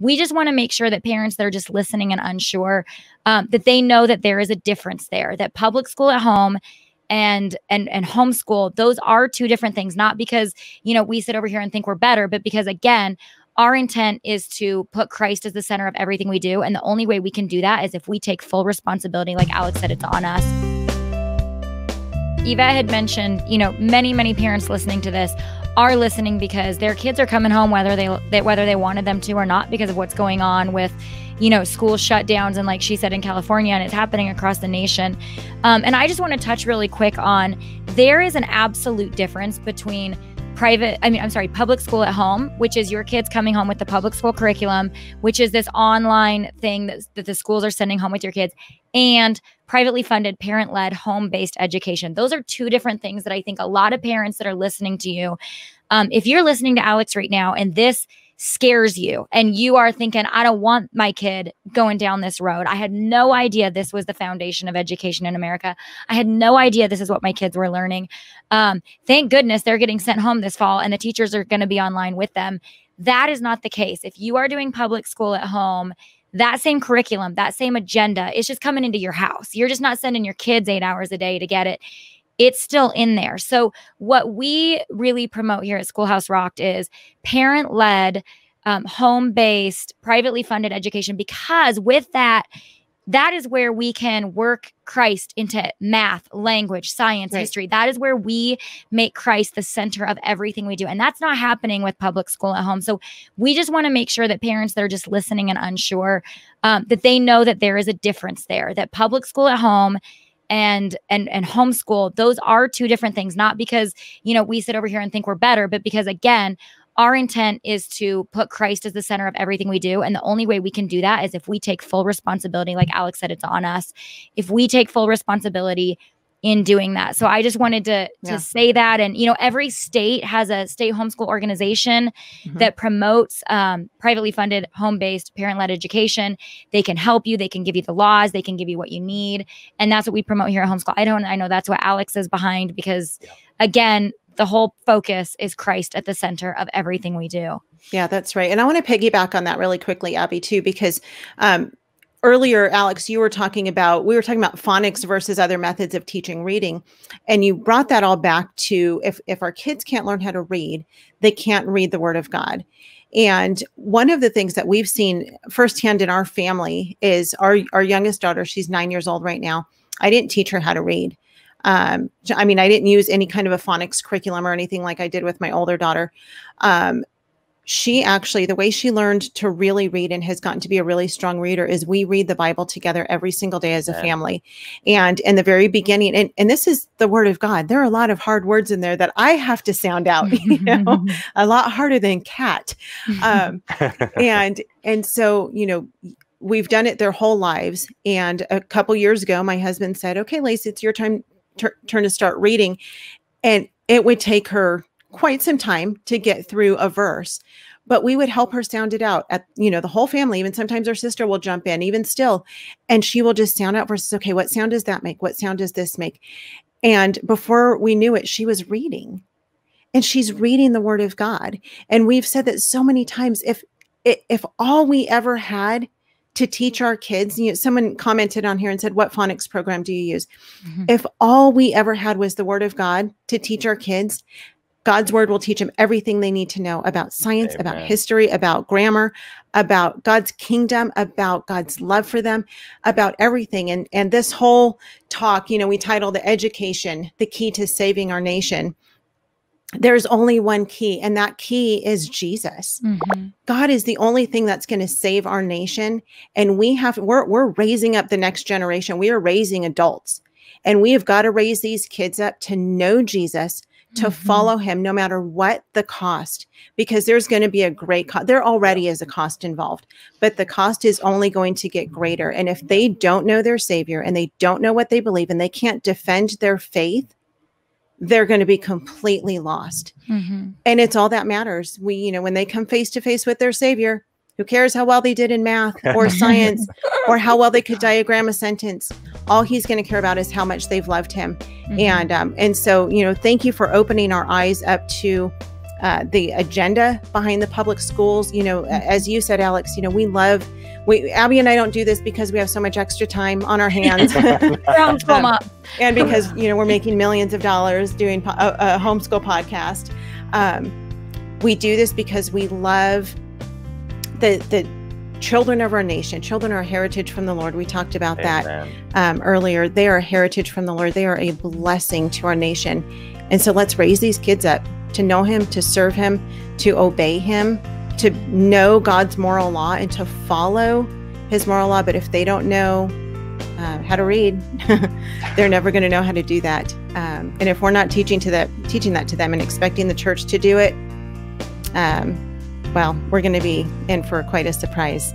We just want to make sure that parents that are just listening and unsure, that they know that there is a difference there, that public school at home and homeschool, those are two different things, not because, you know, we sit over here and think we're better, but because, again, our intent is to put Christ as the center of everything we do. And the only way we can do that is if we take full responsibility. Like Alex said, it's on us. Yvette had mentioned, you know, many, many parents listening to this are listening because their kids are coming home whether they wanted them to or not, because of what's going on with, you know, school shutdowns, and like she said, in California, and it's happening across the nation. And I just want to touch really quick on, there is an absolute difference between public school at home, which is your kids coming home with the public school curriculum, which is this online thing that the schools are sending home with your kids, and privately funded, parent-led, home-based education. Those are two different things that I think a lot of parents that are listening to you, if you're listening to Alex right now and this scares you and you are thinking, I don't want my kid going down this road. I had no idea this was the foundation of education in America. I had no idea this is what my kids were learning. Thank goodness they're getting sent home this fall and the teachers are going to be online with them. That is not the case. If you are doing public school at home, that same curriculum, that same agenda, it's just coming into your house. You're just not sending your kids 8 hours a day to get it. It's still in there. So what we really promote here at Schoolhouse Rocked is parent-led, home-based, privately funded education, because with that, that is where we can work Christ into math, language, science, history. That is where we make Christ the center of everything we do. And that's not happening with public school at home. So we just want to make sure that parents that are just listening and unsure, that they know that there is a difference there, that public school at home and homeschool, those are two different things, not because, you know, we sit over here and think we're better, but because, again, our intent is to put Christ as the center of everything we do. And the only way we can do that is if we take full responsibility. Like Alex said, it's on us. If we take full responsibility in doing that. So I just wanted to say that. And, you know, every state has a state homeschool organization that promotes privately funded, home-based, parent-led education. They can help you. They can give you the laws. They can give you what you need. And that's what we promote here at Homeschool. I know that's what Alex is behind because, again, the whole focus is Christ at the center of everything we do. Yeah, that's right. And I want to piggyback on that really quickly, Abby, too, because earlier, Alex, we were talking about phonics versus other methods of teaching reading. And you brought that all back to if our kids can't learn how to read, they can't read the Word of God. And one of the things that we've seen firsthand in our family is our youngest daughter, she's 9 years old right now. I didn't teach her how to read. I mean, I didn't use any kind of a phonics curriculum or anything like I did with my older daughter. She actually, the way she learned to really read and has gotten to be a really strong reader is we read the Bible together every single day as a family. And in the very beginning, and this is the Word of God. There are a lot of hard words in there that I have to sound out, you know, a lot harder than cat. And so, you know, we've done it their whole lives. And a couple years ago, my husband said, okay, Lacey, it's your turn to start reading. And it would take her quite some time to get through a verse, but we would help her sound it out at, you know, the whole family. Even sometimes her sister will jump in, even still, and she will just sound out verses. Okay, what sound does that make? What sound does this make? And before we knew it, she was reading, and she's reading the Word of God. And we've said that so many times, if all we ever had to teach our kids, you know, someone commented on here and said, what phonics program do you use? If all we ever had was the Word of God to teach our kids, God's Word will teach them everything they need to know about science, about history, about grammar, about God's kingdom, about God's love for them, about everything. And this whole talk, you know, we titled the education, the key to saving our nation. There's only one key, and that key is Jesus. God is the only thing that's going to save our nation. And we're raising up the next generation. We are raising adults, and we have got to raise these kids up to know Jesus, to follow him, no matter what the cost, because there's going to be a great cost. There already is a cost involved, but the cost is only going to get greater. And if they don't know their Savior and they don't know what they believe and they can't defend their faith, they're going to be completely lost. And it's all that matters. We, you know, when they come face to face with their Savior, who cares how well they did in math or science or how well they could diagram a sentence? All he's going to care about is how much they've loved him. And so, you know, thank you for opening our eyes up to the agenda behind the public schools. You know, as you said, Alex, you know, Abby and I don't do this because we have so much extra time on our hands. And because, you know, we're making millions of dollars doing a homeschool podcast. We do this because we love the children of our nation. Children are a heritage from the Lord. We talked about that earlier. They are a heritage from the Lord. They are a blessing to our nation. And so let's raise these kids up to know him, to serve him, to obey him, to know God's moral law and to follow his moral law. But if they don't know how to read, they're never going to know how to do that. And if we're not teaching that to them and expecting the church to do it, well, we're going to be in for quite a surprise